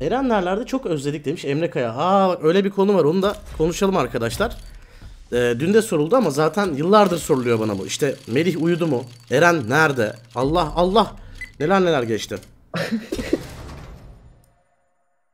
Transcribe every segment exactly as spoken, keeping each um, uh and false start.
Eren nerelerde çok özledik demiş Emre Kaya. Ha bak öyle bir konu var, onu da konuşalım arkadaşlar. Ee, dün de soruldu ama zaten yıllardır soruluyor bana bu. İşte Melih uyudu mu? Eren nerede? Allah Allah. Neler neler geçti.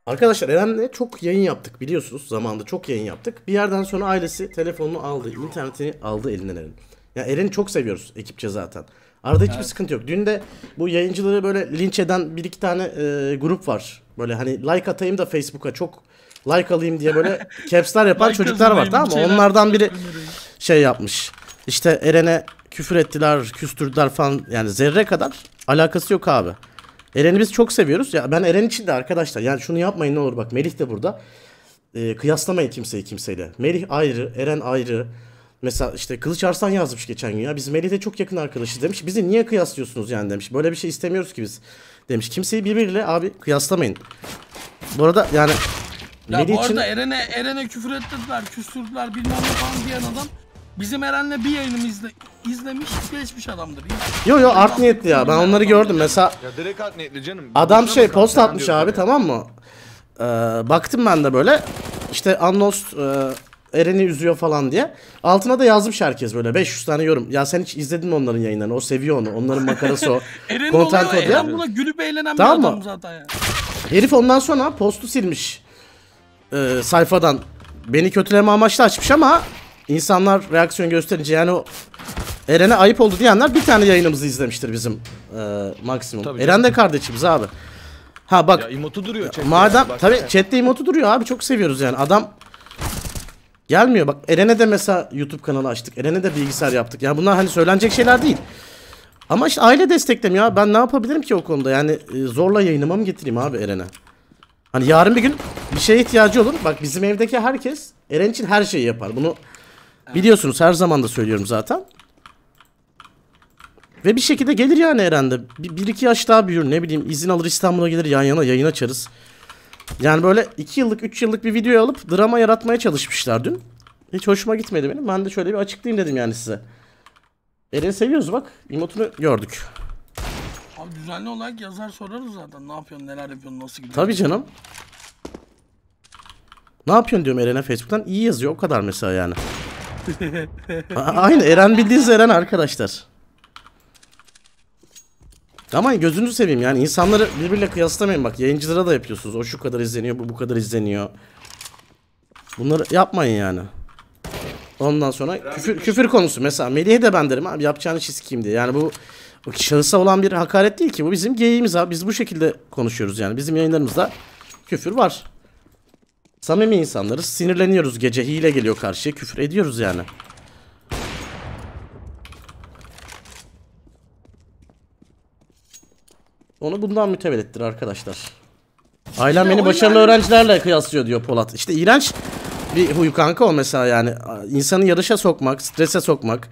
Arkadaşlar Eren'le çok yayın yaptık biliyorsunuz. Zamanında çok yayın yaptık. Bir yerden sonra ailesi telefonunu aldı, internetini aldı elinden Eren. Ya Eren'i çok seviyoruz ekipçe zaten. Arada hiçbir evet. sıkıntı yok. Dün de bu yayıncıları böyle linç eden bir iki tane e, grup var. Böyle hani like atayım da Facebook'a çok like alayım diye böyle caps'lar yapan like çocuklar var, tamam mı? Onlardan biri şey yapmış. İşte Eren'e küfür ettiler, küstürdüler falan, yani zerre kadar alakası yok abi. Eren'i biz çok seviyoruz. Ya ben Eren için de arkadaşlar yani şunu yapmayın ne olur, bak Melih de burada. E, kıyaslamayın kimseyi kimseyle. Melih ayrı, Eren ayrı. Mesela işte Kılıç Arslan yazmış geçen gün, ya biz Melih'le çok yakın arkadaşız demiş. Bizi niye kıyaslıyorsunuz yani demiş. Böyle bir şey istemiyoruz ki biz demiş. Kimseyi birbiriyle abi kıyaslamayın. Bu arada yani ya Melih bu için... arada Eren'e Eren'e küfür ettiler, küstürdüler bilmem ne falan diyen adam bizim Eren'le bir yayınımı izle, izlemiş geçmiş adamdır. Yo yo art niyetli ya, ben onları gördüm mesela. Ya direkt art niyetli canım. Adam şey post atmış abi, tamam mı? Ee, baktım ben de böyle işte Unlost e, Eren'i üzüyor falan diye. Altına da yazmış herkes böyle beş yüz tane yorum. Ya sen hiç izledin mi onların yayınlarını? O seviyor onu. Onların makarası o. Eren oluyor. Eren buna gülüp eğlenen tamam bir adam zaten ya. Herif ondan sonra postu silmiş. Ee, sayfadan. Beni kötüleme amaçlı açmış ama insanlar reaksiyon gösterince yani o Eren'e ayıp oldu diyenler bir tane yayınımızı izlemiştir bizim e, maksimum. Tabii Eren canım. De kardeşimiz abi. Ha bak. Ya, emotu duruyor chatte. Madem yani, tabii chatte emotu duruyor abi, çok seviyoruz yani. Adam gelmiyor. Bak Eren'e de mesela YouTube kanalı açtık. Eren'e de bilgisayar yaptık. Yani bunlar hani söylenecek şeyler değil. Ama işte aile desteklemiyor. Ben ne yapabilirim ki o konuda? Yani zorla yayınıma mı getireyim abi Eren'e? Hani yarın bir gün bir şeye ihtiyacı olur. Bak bizim evdeki herkes Eren için her şeyi yapar. Bunu biliyorsunuz, her zaman da söylüyorum zaten. Ve bir şekilde gelir yani Eren de. Bir, bir iki yaş daha büyür. Ne bileyim izin alır İstanbul'a gelir, yan yana yayın açarız. Yani böyle iki yıllık üç yıllık bir videoyu alıp drama yaratmaya çalışmışlar dün. Hiç hoşuma gitmedi benim. Ben de şöyle bir açıklayayım dedim yani size. Eren'i seviyoruz bak. Emotunu gördük. Abi düzenli olarak yazar sorarız zaten. Ne yapıyorsun, neler yapıyorsun, nasıl gidiyor? Tabii canım. Ne yapıyorsun diyorum Eren'e Facebook'tan. İyi yazıyor o kadar mesela yani. Aynı Eren, bildiğiniz Eren arkadaşlar. Ama gözünüzü seveyim yani, insanları birbirle kıyaslamayın, bak yayıncılara da yapıyorsunuz. O şu kadar izleniyor, bu bu kadar izleniyor. Bunları yapmayın yani. Ondan sonra küfür, küfür konusu mesela Melih'e de ben derim abi yapacağını çizeyim diye. Yani bu şahısa olan bir hakaret değil ki, bu bizim geyiğimiz abi, biz bu şekilde konuşuyoruz yani. Bizim yayınlarımızda küfür var. Samimi insanlarız, sinirleniyoruz, gece hile geliyor karşıya, küfür ediyoruz yani. Onu bundan mütevelittir arkadaşlar. Aylan beni başarılı öğrencilerle kıyaslıyor diyor Polat. İşte iğrenç bir huy kanka o mesela yani. İnsanı yarışa sokmak, strese sokmak.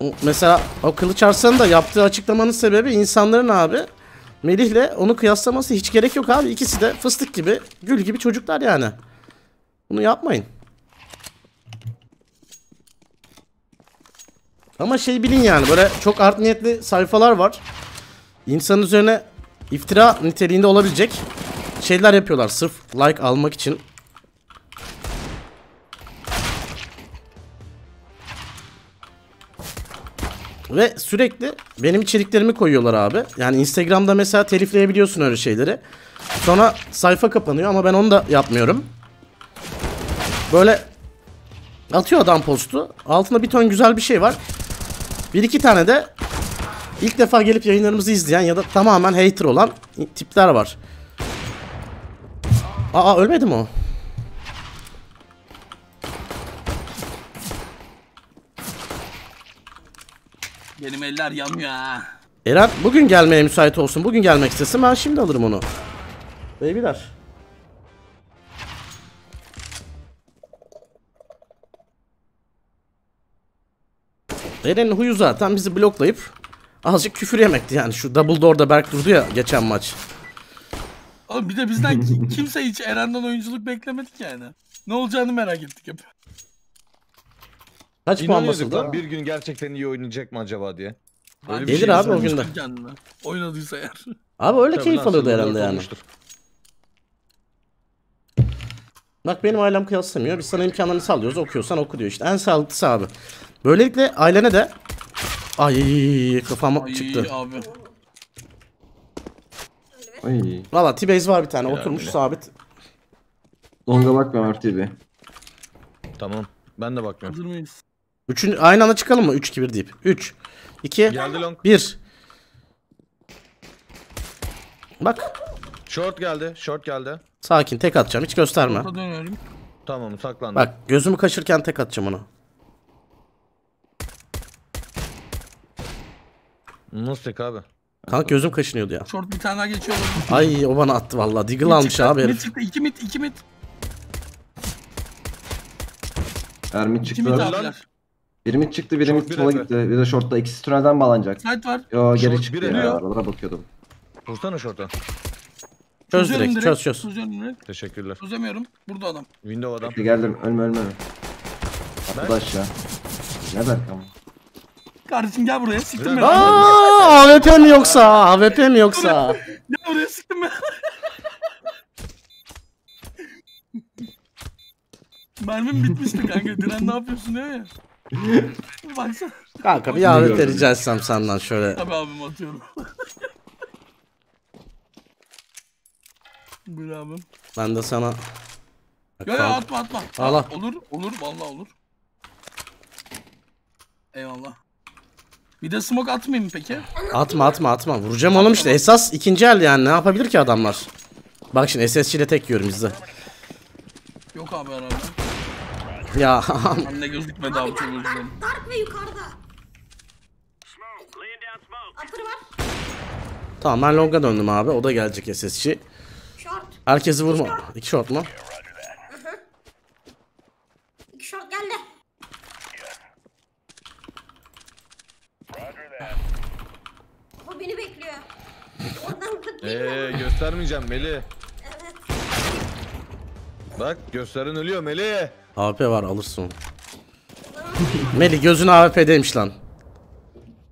O mesela o Kılıç Arslan'ın da yaptığı açıklamanın sebebi insanların abi Melih'le onu kıyaslaması, hiç gerek yok abi. İkisi de fıstık gibi, gül gibi çocuklar yani. Bunu yapmayın. Ama şey bilin yani, böyle çok art niyetli sayfalar var. İnsanın üzerine iftira niteliğinde olabilecek şeyler yapıyorlar sırf like almak için. Ve sürekli benim içeriklerimi koyuyorlar abi. Yani Instagram'da mesela telifleyebiliyorsun öyle şeyleri. Sonra sayfa kapanıyor ama ben onu da yapmıyorum. Böyle atıyor adam postu. Altında bir ton güzel bir şey var. Bir iki tane de ilk defa gelip yayınlarımızı izleyen ya da tamamen hater olan tipler var. Aa ölmedi mi o? Benim eller yanmıyor ha. Eren bugün gelmeye müsait olsun. Bugün gelmek istesin, ben şimdi alırım onu. Beybiler. Eren'in huyu zaten bizi bloklayıp azıcık küfür yemekti yani. Şu double door'da Berk durdu ya geçen maç. Oğlum bir de bizden kimse hiç Eren'den oyunculuk beklemedik yani. Ne olacağını merak ettik hep. Kaç puan basıldı? Bir gün gerçekten iyi oynayacak mı acaba diye. Gelir abi o günde. Oynadıysa eğer. Abi öyle tabii keyif alıyordu herhalde yani. Olmuştur. Bak benim ailem kıyaslamıyor. Biz sana imkanlarını sallıyoruz. Okuyorsan oku diyor işte. En sağlıklısı abi. Böylelikle ailene de... Ay kafam çıktı. Abi. Ay. Valla T-Base var bir tane. Helal oturmuş bile. Sabit. Longa bakmıyorum artık bir. Tamam. Ben de bakmıyorum. Hazır mıyız? Üçün, aynı anda çıkalım mı? üç iki bir deyip. üç iki bir. Bak. Short geldi. Short geldi. Sakin, tek atacağım. Hiç gösterme. Tamam, saklandım. Bak, gözümü kaşırken tek atacağım onu. Nasıl tek abi? Kanka gözüm kaşınıyordu ya. Short bir tane daha geçiyor. Ay, o bana attı vallahi. Deagle almış abi herif. iki mid, iki mid. Ermit çıktı. Bir mid çıktı, bir mid sola gitti. Bir de shortta ikisi tünelden bağlanacak. Sight var. Yo, geri çıktı ya. Oralara bakıyordum. Vursana short'a. Çöz direkt, direkt, çöz çöz. Direkt. Teşekkürler. Çözemiyorum. Burada adam. Window adam. Geldim. Ölme ölme. Arkadaş ya. Ne Berk ama? Kardeşim gel buraya. Siktim ben. Aaa! A W P mi yoksa? A W P mi yoksa? Gel buraya siktim ben. Mermim bitmişti kanka. Diren ne yapıyorsun diyor ya. Baksana. Kanka bir A W P rica etsem senden şöyle. Tabii abim atıyorum. Bravo. Ben de sana. Ya ya atma atma. Allah. Olur olur vallahi olur. Eyvallah. Bir de smoke atmayayım peki? Atma atma atma. Vuracağım oğlum işte. Esas ikinci el yani ne yapabilir ki adamlar? Bak şimdi S S C ile tek yiyorum izle. Yok abi herhalde. Ya. Anne gözükmedi abi çok üzüldüm. Dark ve yukarıda. Upper var. Tamam ben longa döndüm abi. O da gelecek S S C. Herkesi vurma. İki short mu? İki short geldi. O beni bekliyor. Oradan Eee göstermeyeceğim Melih. Evet. Bak gösteren ölüyor Melih. A W P var alırsın. Melih gözün A W P'deymiş lan.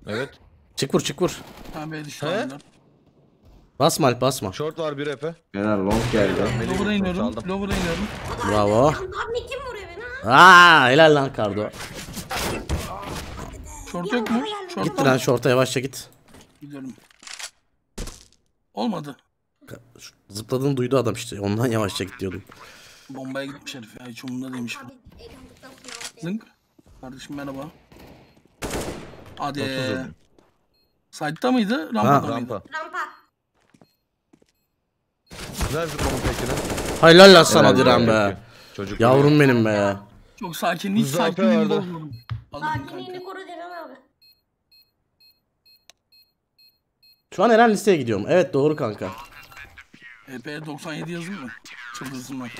Evet. Çık vur çık vur. Tamam düştü. Basma Alp basma. Short var bir epe. Genel long geldi. Lower'a iniyorum. Lower'a iniyorum. Bravo. Abi kim vuruyor beni ha? Aa, helal lan Kardo. Short yok mu? Short git lan short'a yavaşça git. Gidiyorum. Olmadı. Zıpladığını duydu adam işte. Ondan yavaşça git diyordum. Bombaya gitmiş herif ya. Hiç umurunda değilmiş. Zınk. Kardeşim merhaba. Hadi. Side'da mıydı? Rampa'da ha, mıydı? Rampa. Rampa. Hay la la sana Diren be. Çocuk yavrum benim be. Çok sakin, hiç sakinliğini bozmadım. Sakinliğini koru Diren abi. Şu an Eren listeye gidiyorum. Evet doğru kanka. E P doksan yedi yazın mı? Çıldırdım bak.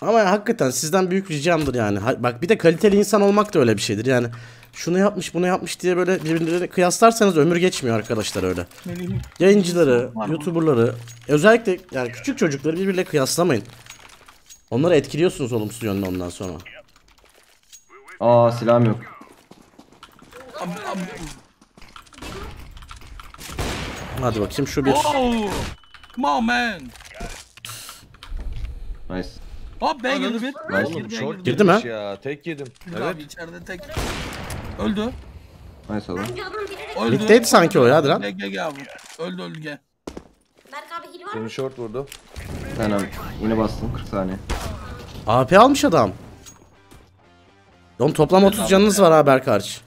Ama ya, hakikaten sizden büyük ricamdır yani. Ha, bak bir de kaliteli insan olmak da öyle bir şeydir yani. Şunu yapmış, bunu yapmış diye böyle birbirlerini kıyaslarsanız ömür geçmiyor arkadaşlar öyle. Yayıncıları, youtuberları, özellikle yani küçük çocukları birbirle kıyaslamayın. Onları etkiliyorsunuz olumsuz yönde ondan sonra. Aa silahım yok. Hadi bakayım şu bir. Oh, come on man. Nice. Hop ben girdim bir. Nice. Girdi mi? Tek yedim. Evet içeride tek. Öldü. Neyse lan. Bitteydi sanki o ya Diren. Gel gel gel abi. Öldü öldü gel. Berk abi hil var mı? Benim short vurdu. Sen abi. Yine bastım kırk saniye. A P almış adam. Oğlum toplam otuz canınız var ha Berk hariç.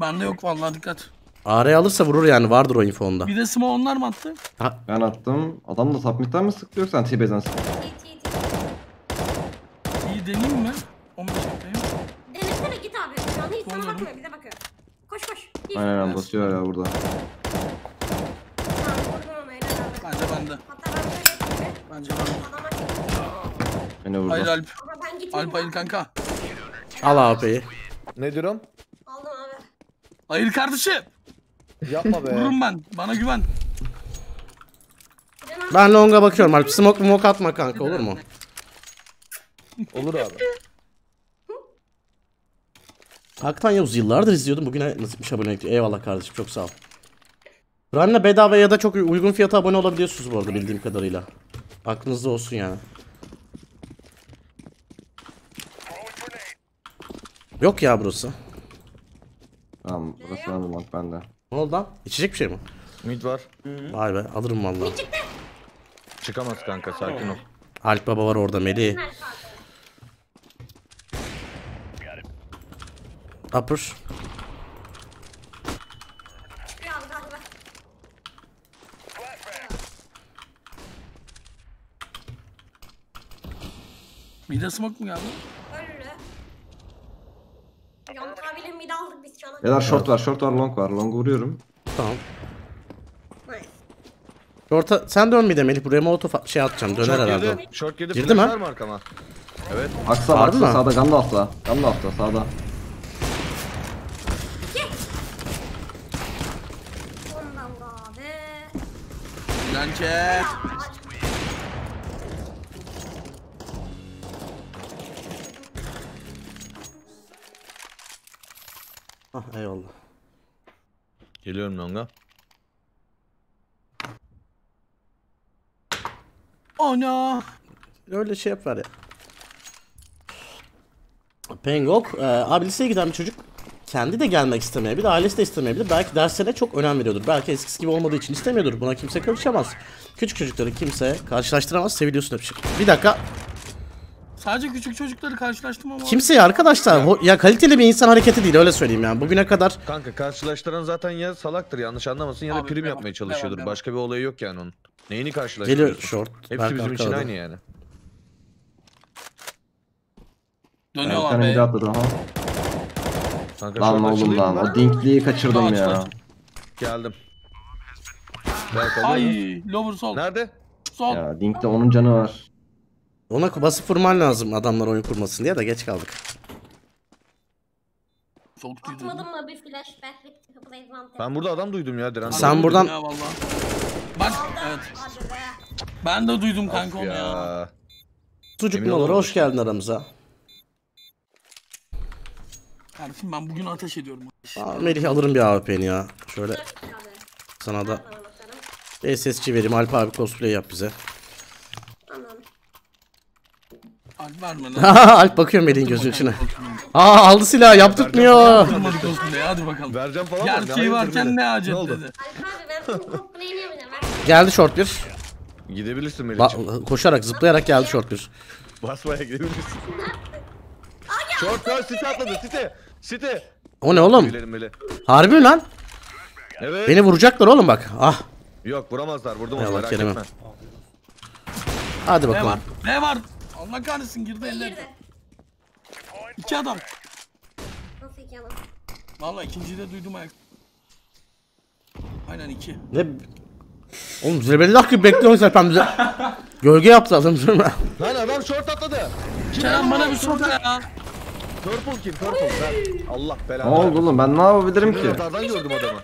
Bende yok vallahi dikkat. A R'yi alırsa vurur yani vardır o infonda. Bir de smoke onlar mı attı? Ha. Ben attım. Adam da submit'ten mi sıktı yoksa T-Base'den sıktı? İyi deneyim mi? on beş yapayım. Denesene git abi. Hiç sana bakmıyor, bize bakıyor. Koş koş. Gir. Aynen lan basıyor ya burada. Bence bende. Bence bende. Hayır Alp. Alpay kanka. Al A P'yi. Ne durum? Aldım abi. Hayır kardeşim. Yapma be. Vururum ben. Bana güven. Ben longa bakıyorum Alp. Smoke smoke atma kanka olur mu? Olur abi. Hakikaten Yavuz yıllardır izliyordum. Bugüne nasipmiş abonelikti. Eyvallah kardeşim çok sağ ol. Run'la bedava ya da çok uygun fiyata abone olabiliyorsunuz bu arada bildiğim kadarıyla. Aklınızda olsun yani. Yok ya burası. Tamam burası normal bende. Ne oldu lan? İçecek bir şey mi? Mid var. Vay be alırım vallahi. Çıkamaz kanka sakin ol. Alp baba var orada Melih. Upper. Mide smoke mu geldi? Yan tabiyle mide aldık biz çana. Beyler short var, short var, long var. Long'u vuruyorum. Tamam. Short'a sen dön mide Melih. Buraya molotov şey atacağım. Döner short herhalde. Girdi, short girdi. Girdi mi? Evet. Aksa aksa sağda gamda atla. Gamda atla sağda. Lançet. Ah eyvallah. Geliyorum longa. Ana! Öyle şey yap var ya. Pengok, e, abi liseye giden bir çocuk kendi de gelmek istemeyebilir, ailesi de istemeyebilir. Belki derslerine çok önem veriyordur. Belki eskisi gibi olmadığı için istemiyordur. Buna kimse karışamaz. Küçük çocukları kimse karşılaştıramaz. Seviliyorsun hep şey. Bir dakika. Sadece küçük çocukları karşılaştım ama... Kimseyi arkadaşlar, ya. ya kaliteli bir insan hareketi değil öyle söyleyeyim yani bugüne kadar... Kanka karşılaştıran zaten ya salaktır yanlış anlamasın ya da abi, prim yapmaya devam, çalışıyordur. Devam, Başka devam. bir olayı yok yani onun. Neyini karşılaştırıyorsun? Geliyor short. Hepsi Berk bizim için aynı yani. Dönüyor abi. Bir daha daha. Kanka lan oğlum lan o dinkliyi kaçırdım Ağaç, ya. Lan. Geldim. Ay lover sol. Nerede? Sol. Ya dinkte onun canı var. Ona basıp vurman lazım adamlar oyun kurmasın diye de geç kaldık. Atmadım mı bir flash ben burada adam duydum ya Diren. Sen adam buradan... Ya, bak evet. Ben de duydum of kanka ya. onu ya. Sucuk Nolar'a hoş geldin aramıza. Kardeşim ben bugün ateş ediyorum. Aa, Melih alırım bir A W P'ni ya. Şöyle sana da S S C vereyim. Alp abi cosplay yap bize. Alp verme lan. Alp bakıyor Melih'in gözünün içine. Aa aldı silahı yaptırtmıyor. Hadi bakalım. Vereceğim falan mı? Gerçeği varken ne acet dedi. Geldi short bir. Gidebilirsin Melih'ciğim. Koşarak zıplayarak geldi short bir. Basmaya gidebilirsin. Short lan site atladı site. Site. O ne oğlum? Harbi mi lan? Evet. Beni vuracaklar oğlum bak. Ah. Yok vuramazlar vurdum onu merak etme. Hadi bakalım. Ne var? Allah kahretsin girdi ellerine. İki adam. Nasıl iki adam? Vallahi ikinciyi de duydum ayak. Aynen iki. Ne? Oğlum zebellah gibi bekliyorsun zaten bize. Gölge yaptı adam sonra. Lan adam short atladı. Kerem bana bir short ya. Purple kim? Purple ben. Allah belanı. Ne oldu oğlum ben ne yapabilirim ki? Radardan gördüm adamı.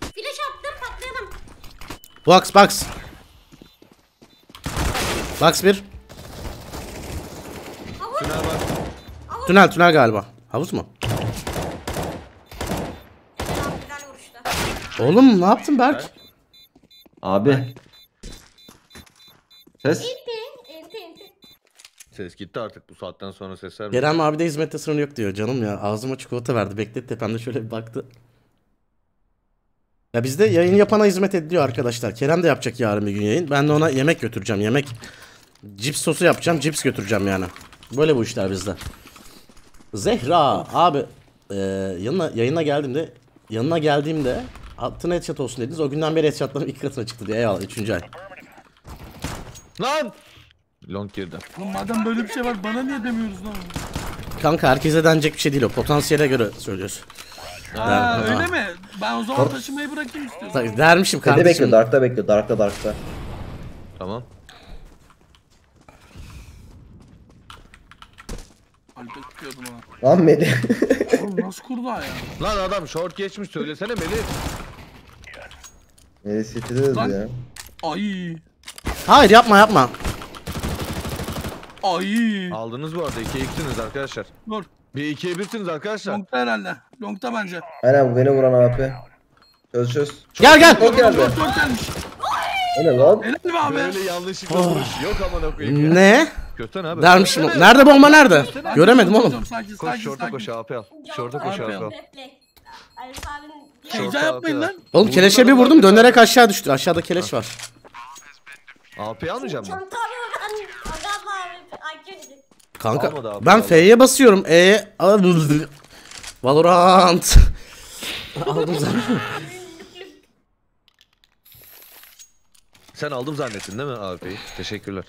Flash attım patlayalım. Box box. Box bir. Tünel tünel galiba. Havuz mu? Oğlum ne yaptın Berk? Abi. Ses. Ses gitti artık bu saatten sonra ses vermiyor. Kerem abi de hizmette sorun yok diyor canım ya. Ağzıma çikolata verdi. Beklet tepemde şöyle bir baktı. Ya bizde yayın yapana hizmet ediliyor arkadaşlar. Kerem de yapacak yarın bir gün yayın. Ben de ona yemek götüreceğim. Yemek cips sosu yapacağım. Cips götüreceğim yani. Böyle bu işler bizde. Zehra abi e, yanına yayına geldiğimde yanına geldiğimde attığına headshot olsun dediniz. O günden beri headshotlarım iki katına çıktı diye. Eyvallah üçüncü ay. Lan! Long girdi. Oğlum madem böyle bir şey var bana niye demiyoruz lan? Kanka herkese denecek bir şey değil o. Potansiyele göre söylüyorsun. Aa, öyle ha. mi? Ben o zaman taşımayı bırakayım istiyorum. Dermişim kardeşim. Bekle bekle darkta bekle darkta darkta. Tamam. Lan Melih. Oğlum nasıl kurdu ya? Lan adam short geçmiş söylesene Melih. Melih sitiriz ya. Ay. Hayır yapma yapma. Ay. Aldınız bu arada iki iki'siniz arkadaşlar. Dur. bir ikiye bir'siniz arkadaşlar. Long'ta herhalde. Long'ta bence. Aynen bu beni vuran A P. Çöz çöz. Gel gel. Çok geldi. O ne lan? Ne abi? Böyle yanlışlıkla vuruş yok amına koyayım. Ne? Götten abi. Dermişim. Nerede bomba nerede? Göremedim oğlum. Koş şorta koş A P al. Şorta koş A P al. Şorta yapmayın lan. Oğlum keleşe bir vurdum dönerek aşağı düştü. Aşağıda keleş var. A P almayacağım mı? Kanka ben F'ye basıyorum. E Valorant. Aldım zannettim. Sen aldım zannettin değil mi A P'yi? Teşekkürler.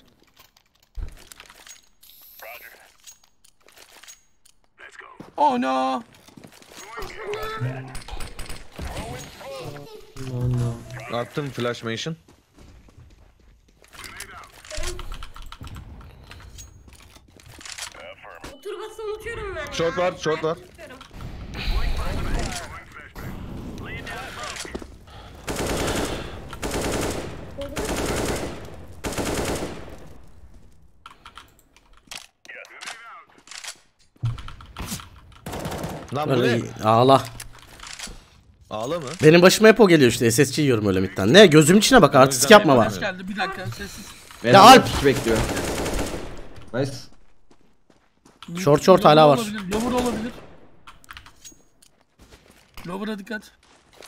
Oh no. Attım flash mation. Short var, short var. Lan bu ne? Ağla. Ağla mı? Benim başıma hep o geliyor işte. S S C yiyorum öyle midden. Ne? Gözümün içine bak. Artistik yapma var. Geldi. Bir dakika sessiz. Ya Alp bekliyor. Nice. Short short hala var. Lover olabilir. Lover'a dikkat.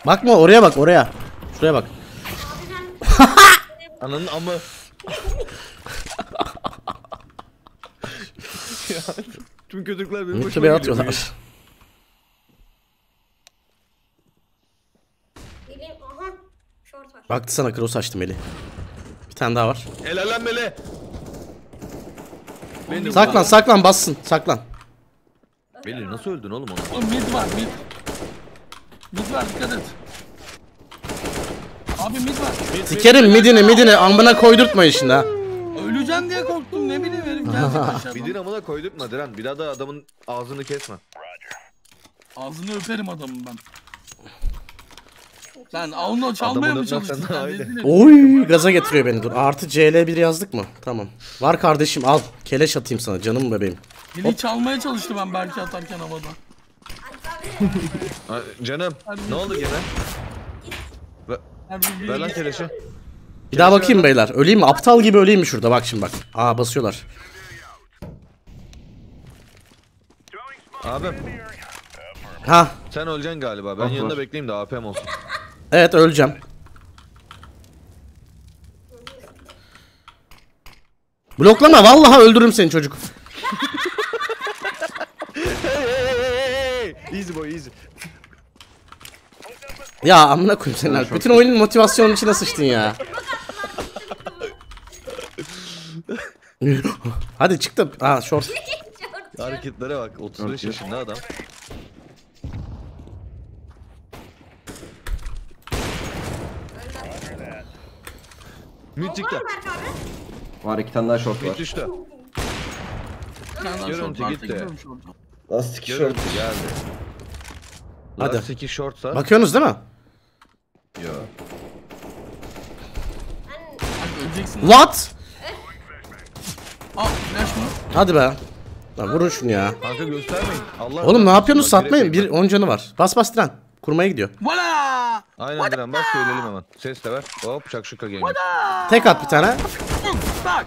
Bakma oraya bak oraya. Şuraya bak. Ananın amı. Tüm kötülükler benim başıma atıyorlar. Baktı sana cross açtım Melih. Bir tane daha var. Helal lan Melih. Benim saklan var. Saklan bassın saklan. Melih nasıl öldün oğlum onu? Oğlum mid var mid. Mid var dikkat et. Abi mid var. Mid, sikerim mid, midini midini amına koydurtmayın şimdi ha. Öleceğim diye korktum ne bileyim benim gerçekten. Midini amına koydurtma Diren bir daha da adamın ağzını kesme. Ağzını öperim adamın ben. Lan Auno çalmaya mı çalıştın? Oy gaza getiriyor beni dur. Artı C L bir yazdık mı? Tamam. Var kardeşim al. Keleş atayım sana canım bebeğim. Biri çalmaya çalıştı ben belki atarken havada. Canım ne oldu gene? Ver lan keleşi. Bir daha bakayım beyler. Öleyim mi? Aptal gibi öleyim mi şurada? Bak şimdi bak. Aa basıyorlar. Abim. Ha. Sen öleceksin galiba. Ben yanında bekleyeyim de A P'm olsun. Evet öleceğim. Bloklama vallahi öldürürüm seni çocuk. Hey hey hey hey. Easy boy easy. Ya amına koyayım seninle. Bütün oyunun motivasyonun içine sıçtın ya. Hadi çıktım. Ha short. Hareketlere bak. otuz beş yaşında adam. Müthikler. Var iki tane daha short var. Müthişte. Görüntü gitti. Lastik short geldi. Hadi. Lastik shortsa. Bakıyorsunuz değil mi? Yo. What? Hadi be. Lan vurun şunu ya. Kanka göstermeyin. Allah oğlum ne yapıyorsunuz satmayın. Bir on canı var. Bas bas Diren. Kurmaya gidiyor. Vola! Aynen Diren bak söyleyelim hemen. Ses de ver. Hop şakşuka geliyor. Tek at bir tane. Bak.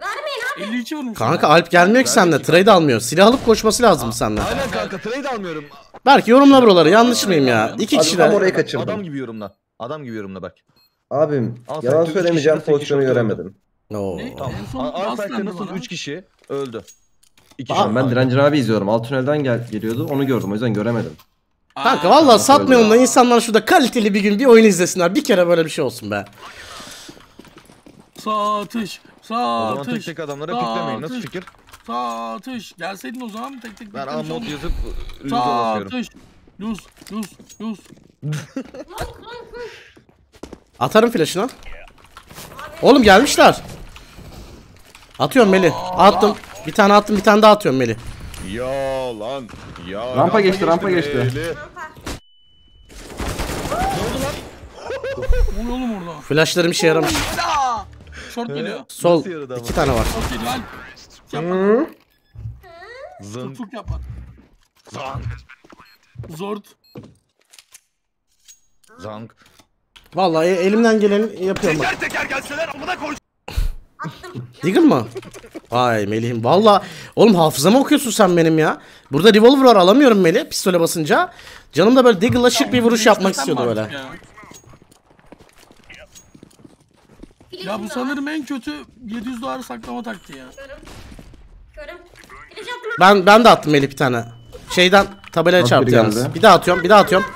Vermeyin abi. elli iki vurmuş. Kanka Alp gelmiyor ki sende. Trade almıyor. Silah alıp koşması lazım sende. Aynen kanka trade almıyorum. Berk yorumla buraları. Yanlış mıyım ya? İki kişiler. Adam orayı kaçırdım. Adam gibi yorumla. Adam gibi yorumla bak. Abim yalan söylemeyeceğim pozisyonu göremedim. Oo. Alpay'da nasıl üç kişi öldü? İki kişi. Ben Direncin abi izliyorum. Alt tünelden geliyordu. Onu gördüm. O yüzden göremedim. Kanka vallahi satmayalım da insanlar şurada kaliteli bir gün bir oyun izlesinler. Bir kere böyle bir şey olsun be. Satış, satış. Tek tek adamlara piklemeyin. Nasıl fikir? Satış. Gelseydin o zaman tek tek. Ben A mod yazıp lüz alıyorum. Satış. Lüz, lüz, lüz. Atarım flash'ına. Oğlum gelmişler. Atıyorum Melih. Attım. Bir tane attım, bir tane daha atıyorum Melih. Ya lan. Ya rampa, rampa geçti, rampa geçti. geçti. Ne oldu lan? Orada. Flashlarım işe yaramış. Short geliyor. Sol. İki tane var. Hı. Zın. Zort. Zank. Vallahi elimden geleni yapıyorum. Teker teker gelseler amına koy. Diggle mı? Ay Melih'im valla. Oğlum hafızamı okuyorsun sen benim ya. Burada revolver alamıyorum Melih pistole basınca. Canım da böyle Diggle'la şık bir vuruş yapmak istiyordu böyle. Ya bu sanırım en kötü yedi yüz dolar saklama taktiği ya. Ben ben de attım Melih bir tane. Şeyden tabelaya çarptı yalnız. Bir daha atıyorum, bir daha atıyorum.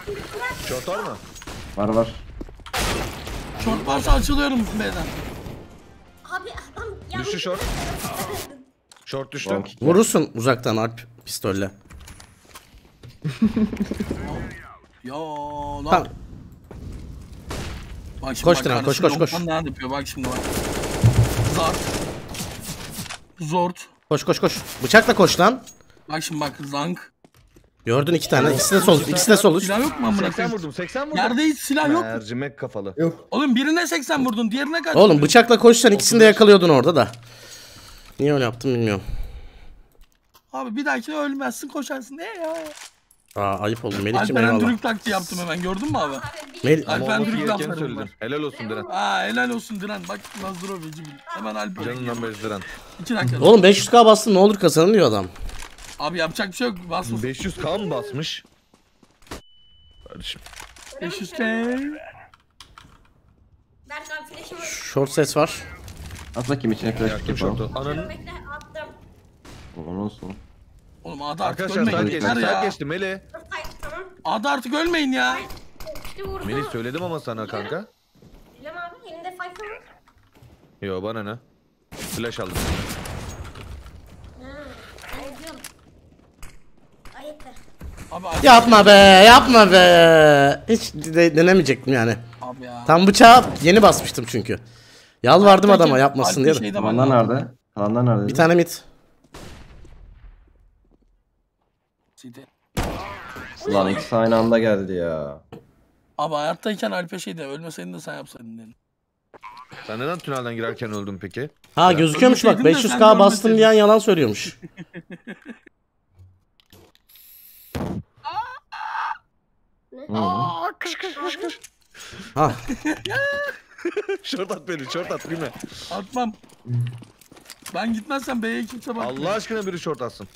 Short var mı? Var var. Short varsa açılıyorum B'den. Abi adam düştü short. Short düştü. Vurursun uzaktan Alp pistolle. Ya lan. Tamam. Bak koş Diren, koş koş koş. Ne yapıyor bak şimdi bak. Zart. Zort. Koş koş koş. Bıçakla koş lan. Bak şimdi bak zank. Gördün iki tane. İkisi de sol. İkisi de sol. Silah yok mu amına koyayım? seksen vurdum. seksen vurdum. Yerde hiç silah yok. Mercimek kafalı. Yok. Oğlum birine seksen vurdun, diğerine kaç? Oğlum bıçakla koşsan ikisini de yakalıyordun orada da. Niye öyle yaptım bilmiyorum. Abi bir dahakine ölmezsin, koşarsın. Ne ya? Aa ayıp oldu Melih'cim eyvallah. Alperen Dürük taktiği yaptım hemen gördün mü abi? Melih Alperen Dürük taktiği var. Helal olsun Diren. Aa helal olsun Diren. Bak Nazdro Beyci bil. Hemen Alperen. Canından beri Diren. iki dakika. Oğlum beş yüz K bastın ne olur kazanın diyor adam. Abi yapacak bir şey yok basmış. beş yüz K mı basmış? Kardeşim. beş yüz K. Short ses var. Atla kim içine flash kim shortu. Ananı. Oğlum nasıl? Oğlum A'da artık arkadaşlar, ölmeyin yeter ya. Geçti Melih. A'da artık ölmeyin ya. Melih söyledim ama sana kanka. Bilmem abi elinde fayda mı? Yo bana ne? Flash aldım. Abi, yapma be yapma be. Hiç de denemeyecektim yani. Abi ya. Tam bıçağı yeni basmıştım çünkü. Yalvardım abi, adama yapmasın diye. Kalanlar nerede? Kalanlar nerede? Bir tane mit. Ulan ikisi aynı anda geldi ya. Abi hayattayken Alp'e şeydi ölmeseydin de sen yapsaydın dedim. Sen neden tünelden girerken öldün peki? Ha ya, gözüküyormuş bak beş yüz K bastım diyen yalan söylüyormuş. Aa kış kış kış kış. Ha. Şort at beni şort at gülme. Atmam. Ben gitmezsem B'ye kimse bakmıyor. Allah aşkına biri şort atsın.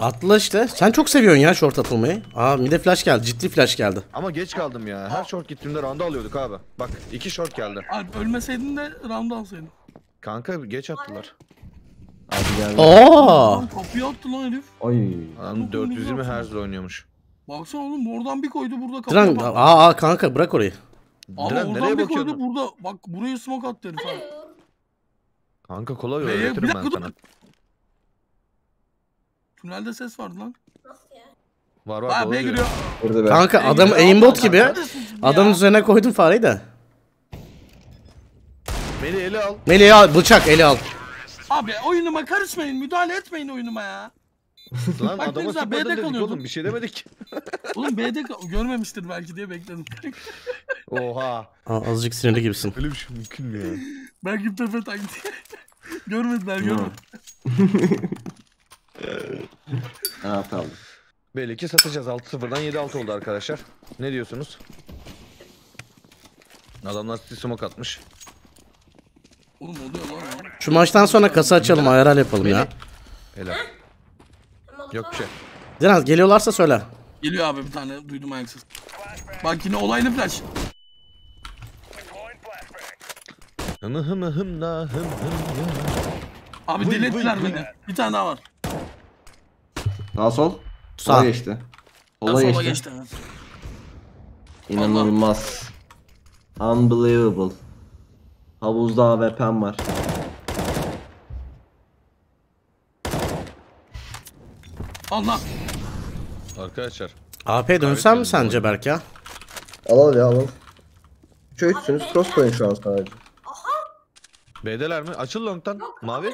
Atla işte. Sen çok seviyorsun ya short atılmayı. Aa mide flash geldi. Ciddi flash geldi. Ama geç kaldım ya. Her short gittiğimde round'u alıyorduk abi. Bak iki short geldi. Abi ölmeseydin de round'u alsaydın. Kanka geç attılar. Abi geldi. Ooo. Kapıyı attı lan herif. Ay. Adam dört yüz yirmi hertz oynuyormuş. Baksana oğlum oradan bir koydu burada kapıya Diren, bak. Aa, aa kanka bırak orayı. Ama Diren, oradan bir koydu lan? Burada. Bak buraya smoke attı herif abi. Kanka kolay öğretirim ben sana. Dur. Tünelde ses vardı lan. Nasıl ya? Var var. Abi giriyor. Kanka adam aimbot gibi. Adamın üzerine koydum fareyi de. Melih eli al. Melih al bıçak eli al. Abi oyunuma karışmayın, müdahale etmeyin oyunuma ya. Lan adamı B'de kalıyordum. Bir şey demedik. Oğlum B'de görmemiştir belki diye bekledim. Oha. Aa, azıcık sinirli gibisin. Öyle bir şey mümkün mü ya? Belki tepe taktiği. Görmediler, görmediler. Ha tamam. Belli ki satacağız altı sıfırdan yedi altı oldu arkadaşlar. Ne diyorsunuz? Adamlar sizi smoke atmış. Oğlum oluyor lan. Şu maçtan sonra kasa açalım, ayral yapalım Melih ya. Helal. Yok bir şey. Diren geliyorlarsa söyle. Geliyor abi bir tane duydum ayaksız. Bak yine olaylı flash. Hım hım hım la hım hım. Abi delettiler beni. Bir tane daha var. Sağ sol. Sağ geçti. Sola geçti. geçti. İnanılmaz. Allah. Unbelievable. Havuzda A W P'm var. Allah. Arkadaşlar. A P dönsem mi sence Berk ya? Alalım ya alalım. Şöyle üçsünüz cross koyun şu an sadece. B'deler mi? Açıl long'tan. Mavi.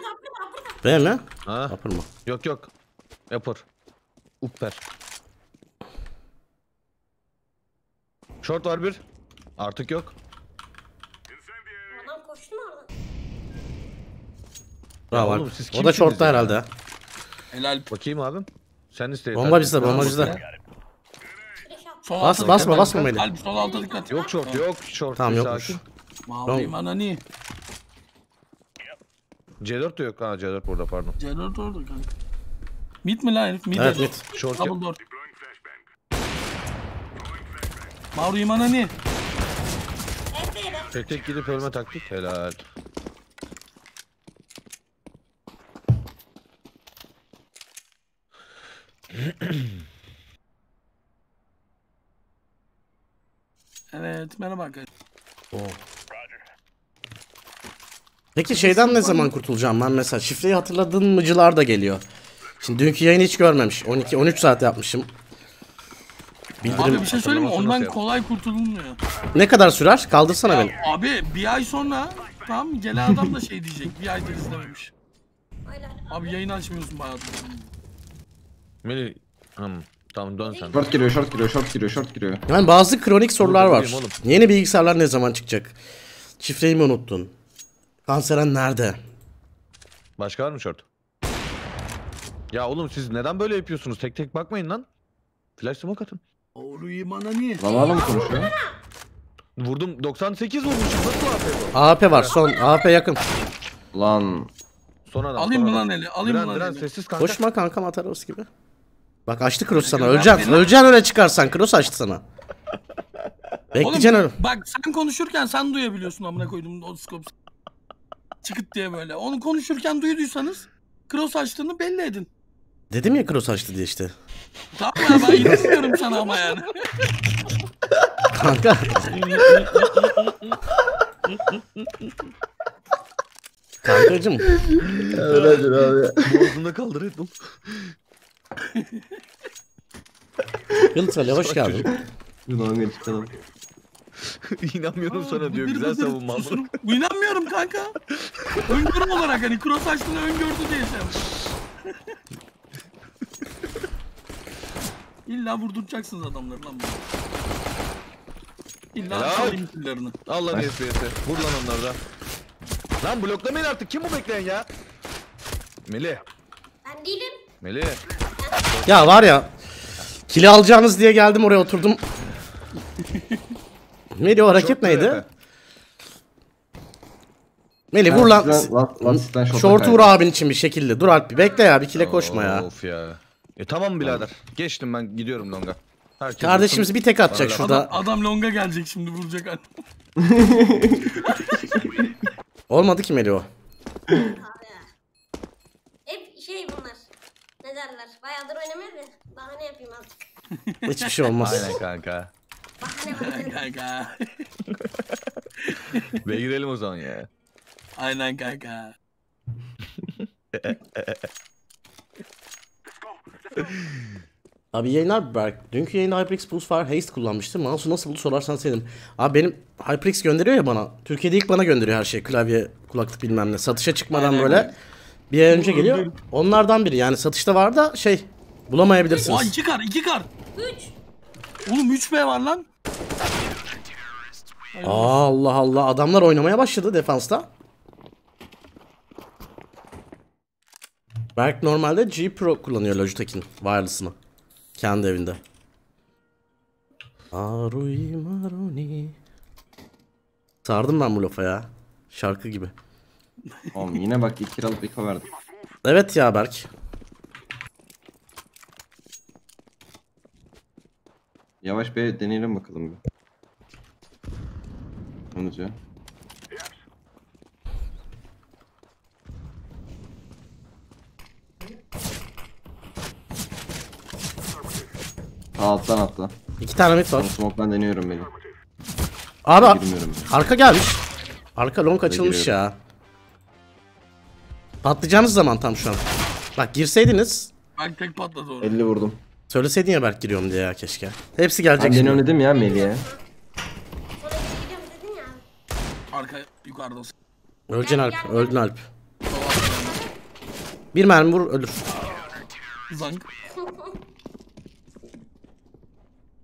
B mi? Ha. Upper mı? Yok yok. Upper. Upper. Short var bir. Artık yok. Adam koştu mu orada? Bravo. O da short'ta herhalde. Helal. Bakayım abim. Sen iste. Bomba bizde, bomba bizde. Sol bas, altı, basma, basma Melih. Alp sol alta dikkat. Yok short, yok short. Tamam, yokmuş. Mağlayım anani. C dört de yok ha, C dört burada pardon. C dört orada kanka. Mid mi lan herif? Mid evet, mid. Short. Double door. Mağlayım anani. Tek tek gidip ölme taktik. Helal. Evet, merhaba arkadaşlar. Oh. Peki şeyden ne zaman kurtulacağım ben mesela? Şifreyi hatırladın mıcılar da geliyor. Şimdi dünkü yayını hiç görmemiş. on iki on üç saat yapmışım. Bildirim. Abi bir şey söyleyeyim mi? Ondan kolay kurtulmuyor. Ne kadar sürer? Kaldırsana ya, beni. Abi bir ay sonra tam gelen adam da şey diyecek. Bir aydır izlememiş. Abi yayın açmıyorsun bayağı. Melih, tamam, tamam dön sen. Short giriyor, short giriyor, short giriyor, short giriyor. Yani bazı kronik sorular var. Yeni bilgisayarlar ne zaman çıkacak? Şifreyi mi unuttun? KANSEREN nerede? Başka var mı short? Ya oğlum siz neden böyle yapıyorsunuz? Tek tek bakmayın lan. Flash smoke atın. Oğlum bana niye? Vallahi mı konuşuyor? Vurdum, doksan sekiz vurmuşum. Nasıl A P var? A P var, son A P yakın. Lan. Son adam. Alayım mı lan eli? Alayım mı lan eli? Sessiz kanka. Koşma kankam, atarız gibi. Bak açtı cross sana, öleceksin, öleceksin öyle çıkarsan, cross açtı sana. Bekleyeceksin öyle. Bak sen konuşurken sen duyabiliyorsun amına koydum o scope. Çıkıt diye böyle, onu konuşurken duyduysanız cross açtığını belli edin. Dedim ya cross açtı diye işte. Tamam ya, ben inanmıyorum sana ama yani. Kanka. Kankacım. Öyledir abi. Boğazında kaldır et oğlum. Yıldızalı hoş geldin. Yunan'a çıkalım. İnanmıyorum aa, sana diyor, güzel savunma. İnanmıyorum kanka. Öngörü olarak hani cross açtığını öngördü diye sen. İlla vurduracaksınız adamları lan bunu. İlla çalayım killerini. Allah neyse neyse. Vur lan onları da. Lan bloklamayın artık, kim bu bekleyen ya? Melih. Ben değilim. Melih. Ya var ya, kili alacağınız diye geldim oraya oturdum. Melih o hareket neydi? Melih vur lan. Short vur abin için bir şekilde. Dur Alp bir bekle ya, bir kile koşma ya. Of ya. E tamam birader. Geçtim ben, gidiyorum longa. Herkes kardeşimiz bir tek atacak adam, şurada. Adam longa gelecek şimdi, vuracak Alp. Olmadı ki Melih o. Hep şey bunlar. Ne derler? Bayağıdır oynamıyor mu? Bahane yapayım artık. Hiçbir şey olmaz. Aynen kanka. Bahane kanka. Be girelim o zaman ya. Aynen kanka. Abi yayınlar Berk. Dünkü yayında HyperX Pulsefire Haste kullanmıştım. Mouse'u nasıl buldu sorarsan sevdim. Abi benim HyperX gönderiyor ya bana. Türkiye'de ilk bana gönderiyor her şeyi. Klavye, kulaklık bilmem ne. Satışa çıkmadan aynen böyle. Bir ay önce geliyor. Onlardan biri yani, satışta var da şey bulamayabilirsiniz. Aa iki kar, iki kar. üç. Oğlum üç B var lan. Aa, Allah Allah, adamlar oynamaya başladı defansta. Berk normalde G Pro kullanıyor Logitech'in wireless'ını. Kendi evinde. Arui maruni. Sardım ben bu lafa ya. Şarkı gibi. Oğlum yine bak iki kiralık bir kafa verdim. Evet ya Berk. Yavaş bir deneyelim bakalım bir. Anlatıyorum. Alttan atla. İki tane mid var. Smoke'dan deniyorum beni. Abi arka gelmiş. Arka long açılmış ya. Patlayacağınız zaman tam şu an. Bak girseydiniz. Ben tek patladı orada. elli vurdum. Söyleseydin ya Berk giriyorum diye ya, keşke. Hepsi gelecek. Ben dedim ya Melih'e. Arka yukarıda olsun. Öleceksin Alp. Öldün Alp. Bir mermi vur ölür. Zank.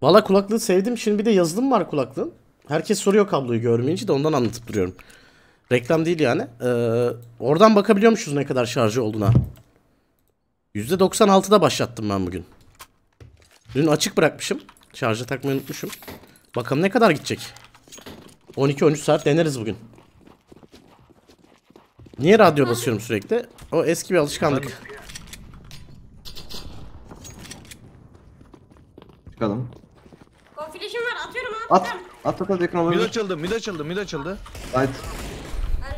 Valla kulaklığı sevdim. Şimdi bir de yazılım var kulaklığın. Herkes soruyor kabloyu görmeyince de ondan anlatıp duruyorum. Reklam değil yani. Ee, oradan bakabiliyormuşuz ne kadar şarjı olduğuna. yüzde doksan altıda başlattım ben bugün. Dün açık bırakmışım. Şarja takmayı unutmuşum. Bakalım ne kadar gidecek. on iki on üç saat deneriz bugün. Niye radyo basıyorum sürekli? O eski bir alışkanlık. Çıkalım. Konfilişim var, atıyorum abi. At. At at at, yakın olabilir. Mid açıldı, mid açıldı, mid açıldı. Right.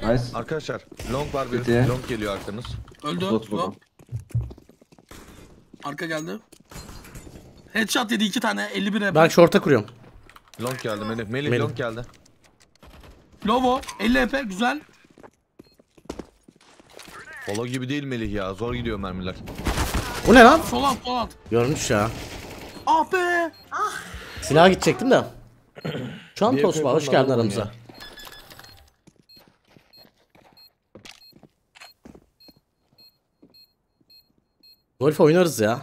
Nice. Arkadaşlar long var bir, long geliyor arkanız. Öldü. Long. Arka geldi. Headshot yedi iki tane, elli bire. Ben short'a kuruyorum. Long geldi Melih, Melih, Melih. Long geldi. Lovo elli HP güzel. Polo gibi değil Melih ya, zor gidiyor mermiler. Bu ne lan? Sol alt, sol alt. Görmüş ya. Ah be. Ah. Silaha gidecektim de. Çantos var, hoş geldin aramıza. Ya. Golf oynarız ya.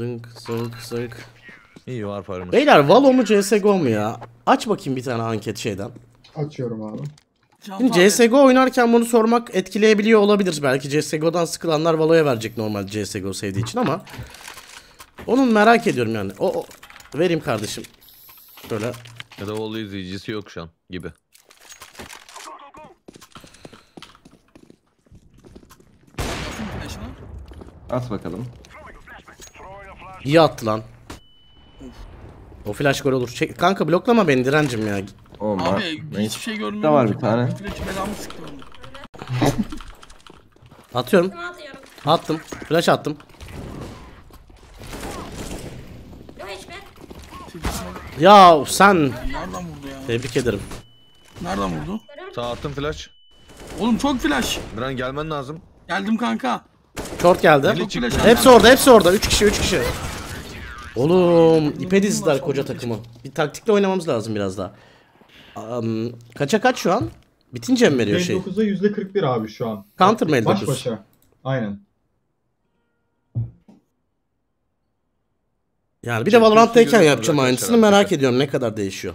Zınk zınk zınk. İyi var paramız. Beyler Valo mu C S G O mu ya? Aç bakayım bir tane anket şeyden. Açıyorum abi. Şimdi C S G O oynarken bunu sormak etkileyebiliyor olabilir. Belki C S G O'dan sıkılanlar Valo'ya verecek normal C S G O sevdiği için ama. Onun merak ediyorum yani. O, o. Vereyim kardeşim. Şöyle. Ya da Valo izleyicisi yok şu an gibi. At bakalım. İyi attı lan. O flash gol olur. Çek... Kanka bloklama beni direncim ya. Olma. Abi hiçbir şey görmüyorum. Da var bir tane. Atıyorum. Attım. Flash attım. Ya sen. Nereden vurdu ya? Tebrik ederim. Nereden vurdu? Sağ attım flash. Oğlum çok flash. Diren gelmen lazım. Geldim kanka. Short geldi. Hepsi orada, hepsi orada. üç kişi, üç kişi. Oğlum, ipe dizdiler koca takımı. Bir taktikle oynamamız lazım biraz daha. Um, kaça kaç şu an? Bitince mi veriyor şey? yüzde dokuz'a yüzde kırk bir abi şu an. Counter mı elli dokuz? Baş başa. Aynen. Yani bir de Valorant'tayken yapacağım aynısını, merak ediyorum ne kadar değişiyor.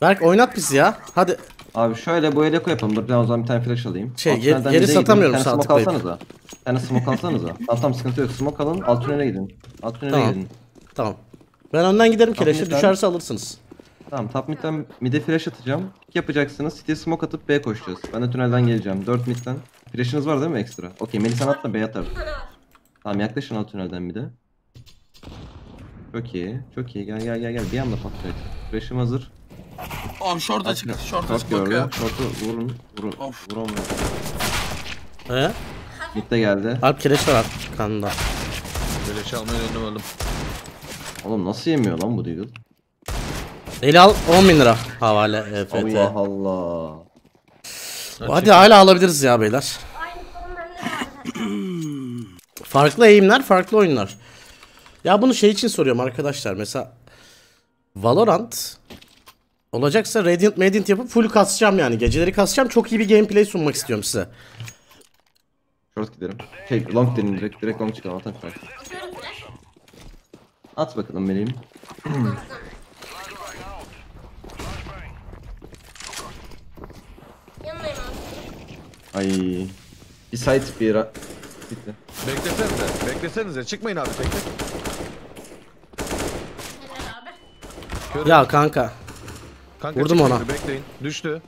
Berk oynat bizi ya. Hadi. Abi şöyle bu eleko yapalım. Dur ben o zaman bir tane flash alayım. Şey geri, geri satamıyorum sağ tıklayıp. Bir tane smoke alsanıza. Bir tane smoke alsanıza. Tamam tamam sıkıntı yok. Smoke alın alt tünele gidin. Alt tünele tamam. Gidin. Tamam. Ben önden giderim kereşe düşerse alırsınız. Tamam top mid'den mid'e flash atacağım. Pick yapacaksınız. City'ye smoke atıp B'ye koşacağız. Ben de tünelden geleceğim. dört mid'den. Flash'ınız var değil mi ekstra? Okey Melih sen atla B'ye atar. Tamam yaklaşın alt tünelden mid'e. Çok iyi. Çok iyi. Gel gel gel gel. Bir anda patlayacak. Flash'ım hazır. Abi şorta çıktı, şorta çıktı bak ya. Şortu vurun, vurun, vurun. He? Bitti geldi. Alp kireç var artık kanında. Kireç almayı döndüm oğlum. Oğlum nasıl yemiyor lan bu deagle? Eli al, on bin lira havale E F T. Allah Allah. Hadi hala alabiliriz ya beyler. Farklı eğimler, farklı oyunlar. Ya bunu şey için soruyorum arkadaşlar. Mesela Valorant... Olacaksa Radiant Mediant yapıp full kasacağım yani. Geceleri kasacağım. Çok iyi bir gameplay sunmak istiyorum size. Short giderim. Şey long gidelim direkt. Direkt long çıkalım. Atak fark. At bakalım benim. Ay. Bir side bir ra... Bitti. Beklesenize. Beklesenize. Çıkmayın abi. Bekle. Ya kanka. Kanka vurdum ona. Bekleyin. Düştü.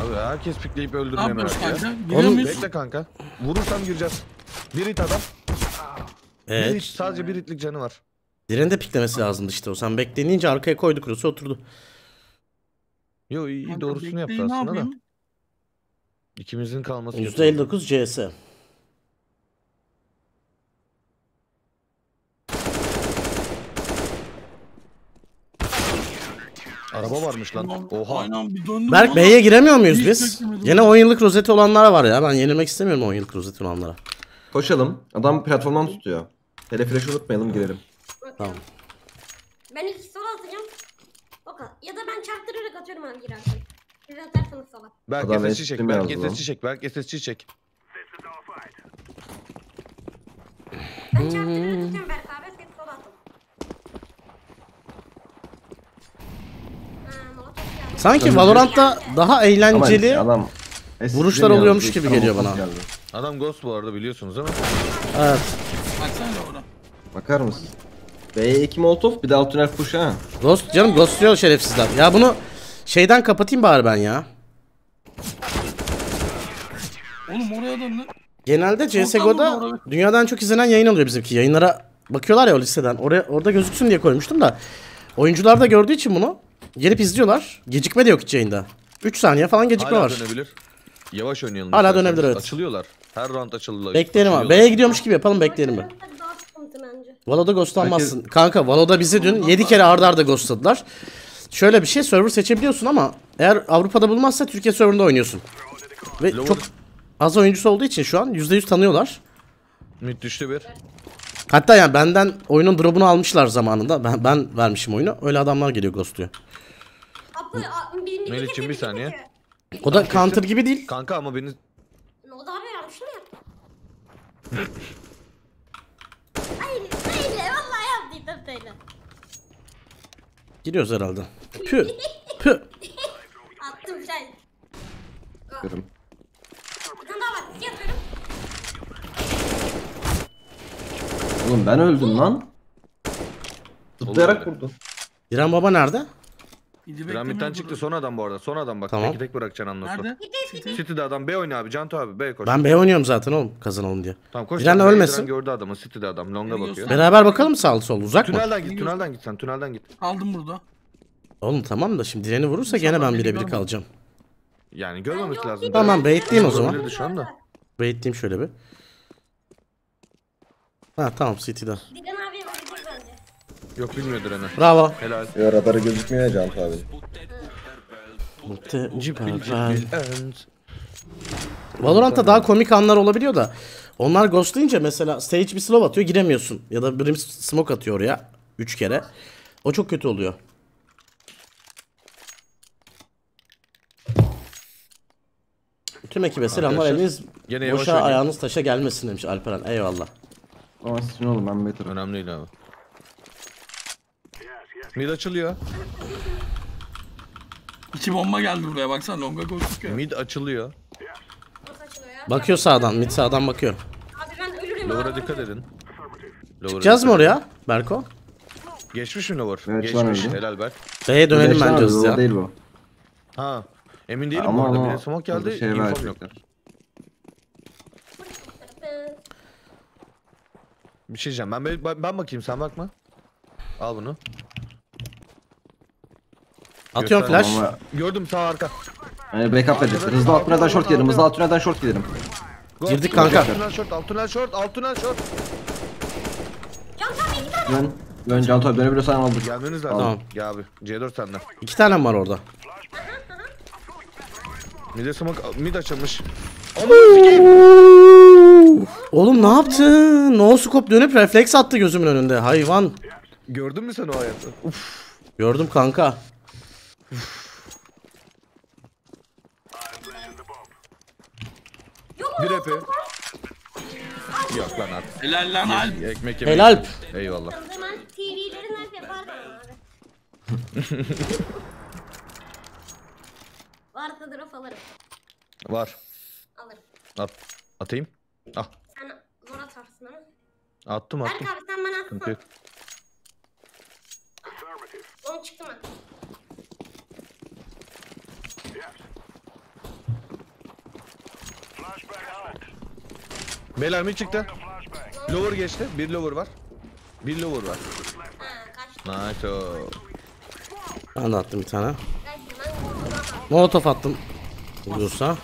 Abi herkes pikleyip öldürmeye merak ediyor. Bekle kanka. Vurursam gireceğiz. Bir hit adam. Evet. Bir hit, sadece bir hitlik canı var. Diren de piklemesi lazımdı işte o. Sen bekleyince arkaya koydu kurusu oturdu. Yo iyi, iyi doğrusunu yaptı aslında da. İkimizin kalması. yüzde elli dokuz C S. Araba varmış lan. Oha. Aynen, Berk B'ye giremiyor muyuz hiç biz? Yine on yıllık rozeti olanlara var ya. Ben yenilmek istemiyorum on yıllık rozeti olanlara. Koşalım. Adam platformdan tutuyor. Telefreşi unutmayalım girelim. Tamam. Ben ilk sola atacağım. Oka. Ya da ben çarptırarak atıyorum abi girerken. Siz atarsanız sola. Berk S S C çek. Berk S S C çek. Berk S S C çek. Ben çarptırarak atacağım Berk abi. Siz sola atın. Sanki Valorant'ta daha eğlenceli adam, vuruşlar oluyormuş gibi geliyor bana. Adam Ghost bu arada biliyorsunuz değil mi? Evet. Baksana orada. Bakar mısın? B'ye iki molotof bir de alt tünel push ha. Ghost canım ghostluyor şerefsizler. Ya bunu şeyden kapatayım bari ben ya. Oğlum oraya döndü. Genelde C S G O'da dünyadan çok izlenen yayın oluyor bizimki. Yayınlara bakıyorlar ya o listeden. Oraya, orada gözüksün diye koymuştum da. Oyuncular da gördüğü için bunu gelip izliyorlar. Gecikme de yok hiç yayında. üç saniye falan gecikme hala var. Hala dönebilir. Yavaş oynayalım. Hala dönebilir evet. Açılıyorlar. Her round açılıyorlar. Bekleyelim abi. B'ye gidiyormuş gibi yapalım bekleyelim mi? Valo'da ghostlanmazsın. Peki. Kanka Valo'da bizi dün yedi kere arda arda ghostladılar. Şöyle bir şey server seçebiliyorsun ama eğer Avrupa'da bulmazsa Türkiye serverında oynuyorsun. Ve Lower. Çok az oyuncusu olduğu için şu an yüzde yüz tanıyorlar. Müthişti bir. Hatta yani benden oyunun drop'unu almışlar zamanında. Ben, ben vermişim oyunu. Öyle adamlar geliyor ghostluyor. Melih'cim bir saniye. O da counter gibi değil. Kanka ama beni... O da haber almış ne ya? Hayır, hayır, vallahi yaptıydım böyle. Giriyoruz herhalde. Pü, pü. Attım şey. Görüm. Oğlum ben öldüm lan. Zıplayarak vurdum. Diren baba nerede? Piramitten çıktı son adam bu arada. Son adam bak. Tamam. Tek tek bırakacaksın Unlost'u. Nerede? City'de adam B oynuyor abi. Canto abi B koş. Ben B oynuyorum zaten oğlum. Kazanalım diye. Tamam koş. Diren ölmesin. Gördü adamı. City'de adam. Long'a bakıyor. Beraber bakalım sağ sol. Uzak mı? Tünelden git. Tünelden git sen. Tünelden git. Aldım burada. Oğlum tamam da şimdi Diren'i vurursa gene ben birebir kalacağım. Yani görmemek lazım. Tamam baitleyeyim o zaman. Baitleyeyim şöyle bir. Ha tamam City'de. Yok bilmiyor Diren'i. Bravo. Helal. Ya radarı gözükmüyor ya Canto abi. Valorant'ta daha komik anlar olabiliyor da. Onlar ghostlayınca mesela stage bir slow atıyor giremiyorsun. Ya da brim smoke atıyor oraya. üç kere. O çok kötü oluyor. Tüm ekibe selamlar. Eliniz boşa ayağınız taşa gelmesin demiş Alperen. Eyvallah. Ama sizin oğlum ben beter. Önemli değil abi. Mid açılıyor. İki bomba geldi buraya baksana longa koştuk ya. Mid açılıyor. Bakıyor sağdan, mid sağdan bakıyor. Abi ben ölürüm. Lower'a dikkat edin. Çıkacağız mı oraya Berko? Geçmiş mi Lower? Evet, geçmiş. Helal Berk. B'ye dönelim bence hızlı ya. Değil bu. Ha. Emin değilim ama orada. Bir de smoke geldi. Şey infom yok. Bir şey diyeceğim. Ben, ben bakayım sen bakma. Al bunu. Atıyorum flash. Ama. Gördüm sağ arka. Yani backup verecekler. Hızlı alt tünelden short giderim. Hızlı alt tünelden short giderim. Girdik kanka. Alt tünel short, alt tünel short, alt tünel short. Dön, dön Can Toy. Dönebiliyorsan aldık. Gelmeniz lazım. Tamam. Gel abi. C dört sende. İki tane var orada. Mide smoke, mid açılmış. Oğlum ne yaptın? No scope dönüp refleks attı gözümün önünde. Hayvan. Gördün mü sen o hayatı? Uf. Gördüm kanka. Bir epi. Yok lan artık. Helal lan Alp. Ekmek yemeği. Helal Alp. Eyvallah. Varsa drop alırım. Var. Alırım. At. Atayım. Ah. Sen zor atarsın ama. Attım attım. Berk abi sen bana atma. Peki. Onu çıktım ben. Beyler mi çıktı? Lower geçti. Bir lower var. Bir lower var. Ha, nice o. Ben de attım bir tane. Molotov attım. Vurursa.